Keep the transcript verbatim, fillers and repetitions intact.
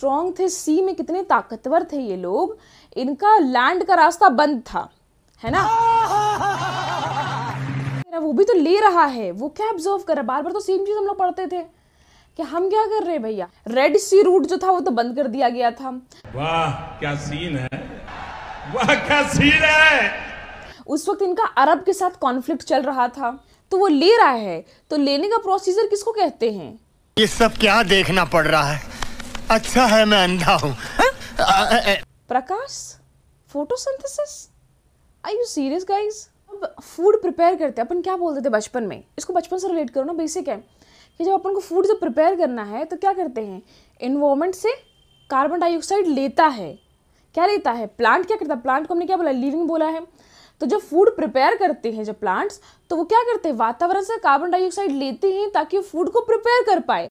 Strong थे, सी में कितने ताकतवर थे ये लोग, इनका लैंड का रास्ता बंद था, है ना। वो भी तो ले रहा है, वो क्या ऑब्जर्व कर रहा है, बार बार तो सेम चीज हम लोग पढ़ते थे कि हम क्या कर रहे हैं भैया। रेड सी रूट जो था वो तो बंद कर दिया गया था। वाह क्या सीन है, वाह क्या सीन है। उस वक्त इनका अरब के साथ कॉन्फ्लिक्ट चल रहा था, तो वो ले रहा है, तो लेने का प्रोसीजर किसको कहते हैं। ये सब क्या देखना पड़ रहा है, अच्छा है मैं अंधा हूँ। प्रकाश, photosynthesis, are you serious guys. अब फूड प्रिपेयर करते हैं, अपन क्या बोलते थे बचपन में, इसको बचपन से रिलेट करो ना, बेसिक है कि जब अपन को फूड जब प्रिपेयर करना है तो क्या करते हैं, एनवायरमेंट से कार्बन डाइऑक्साइड लेता है, क्या लेता है प्लांट, क्या करता है प्लांट को हमने क्या बोला, लिविंग बोला है। तो जब फूड प्रिपेयर करते हैं जब प्लांट्स, तो वो क्या करते हैं वातावरण से कार्बन डाइऑक्साइड लेते हैं ताकि फूड को प्रिपेयर कर पाए।